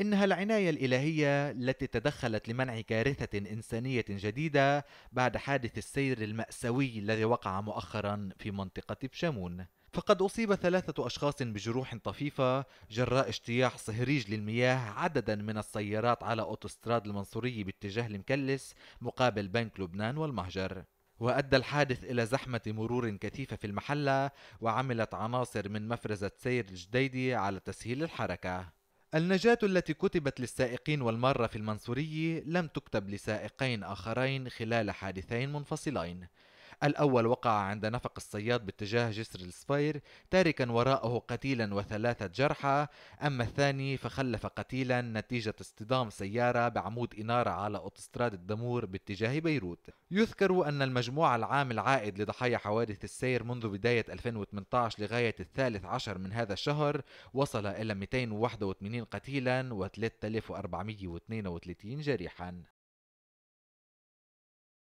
إنها العناية الإلهية التي تدخلت لمنع كارثة إنسانية جديدة بعد حادث السير المأساوي الذي وقع مؤخرا في منطقة بشامون. فقد أصيب 3 أشخاص بجروح طفيفة جراء اجتياح صهريج للمياه عددا من السيارات على اوتوستراد المنصورية باتجاه المكلس مقابل بنك لبنان والمهجر، وأدى الحادث إلى زحمة مرور كثيفة في المحلة، وعملت عناصر من مفرزة سير الجديدي على تسهيل الحركة. النجاة التي كتبت للسائقين والمارة في المنصورية لم تكتب لسائقين آخرين خلال حادثين منفصلين. الأول وقع عند نفق الصياد باتجاه جسر الصفير تاركا وراءه قتيلا و3 جرحى، أما الثاني فخلف قتيلا نتيجة اصطدام سيارة بعمود إنارة على اوتوستراد الدامور باتجاه بيروت. يذكر أن المجموع العام العائد لضحايا حوادث السير منذ بداية 2018 لغاية 13 من هذا الشهر وصل إلى 281 قتيلا و3432 جريحا.